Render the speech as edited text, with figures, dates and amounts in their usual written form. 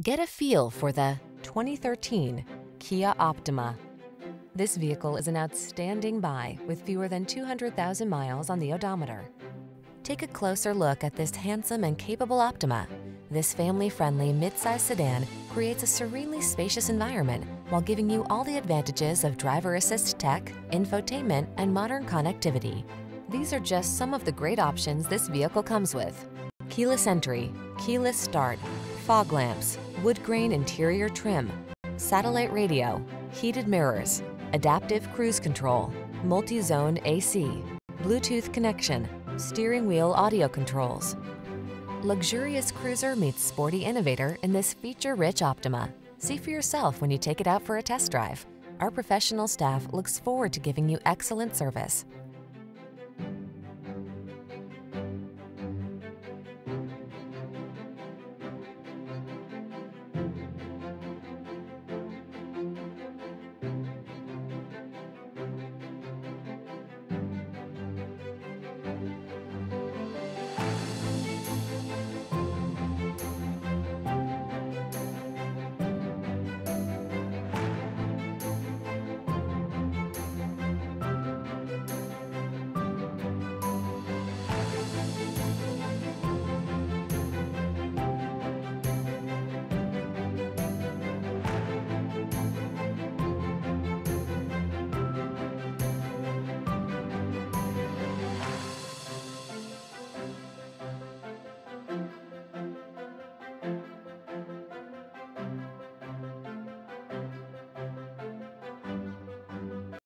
Get a feel for the 2013 Kia Optima. This vehicle is an outstanding buy with fewer than 200,000 miles on the odometer. Take a closer look at this handsome and capable Optima. This family-friendly midsize sedan creates a serenely spacious environment while giving you all the advantages of driver assist tech, infotainment, and modern connectivity. These are just some of the great options this vehicle comes with: keyless entry, keyless start, fog lamps, wood grain interior trim, satellite radio, heated mirrors, adaptive cruise control, multi-zone AC, Bluetooth connection, steering wheel audio controls. Luxurious cruiser meets sporty innovator in this feature-rich Optima. See for yourself when you take it out for a test drive. Our professional staff looks forward to giving you excellent service.